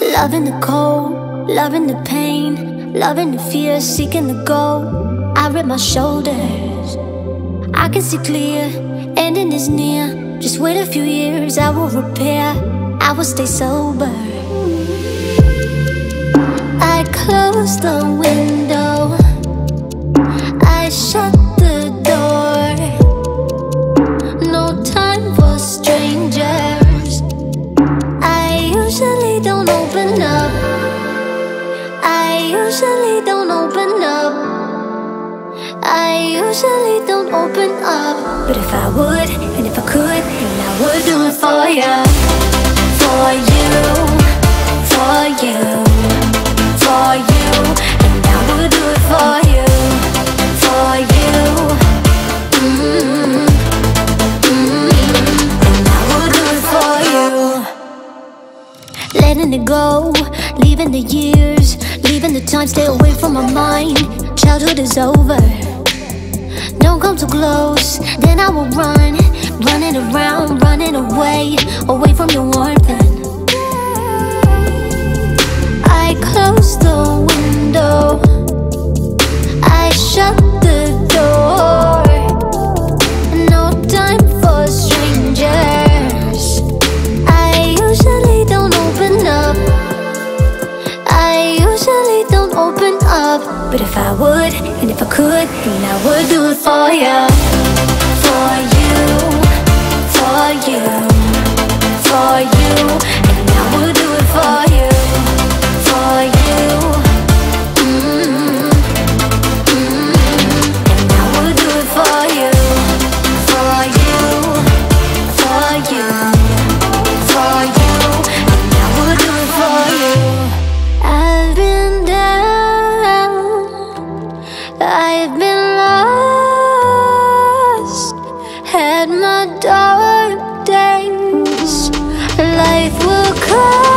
Loving the cold, loving the pain, loving the fear, seeking the goal. I rip my shoulders, I can see clear, ending is near. Just wait a few years, I will repair, I will stay sober. I close the window, I shut the door. No time for strangers, I usually don't open up, I usually don't open up, I usually don't open up. But if I would, and if I could, then I would do it for ya. For you, for you, for you, and I will do it for you, for you. And I will do it for you. Letting it go, leaving the years, leaving the time, stay away from my mind. Childhood is over, don't come too close, then I will run. Running around, running away, away from your warmth. I close the window, I shut the door. No time for strangers, I usually don't open up, I usually don't open up. But if I would, and if I could, then I would do it for ya. For you, for you, for you, and I would do it for you. For you, and I will do it for you, for you, for you, for you, and I will do it for you. I've been down, I've been lost, had my dark days, life will come.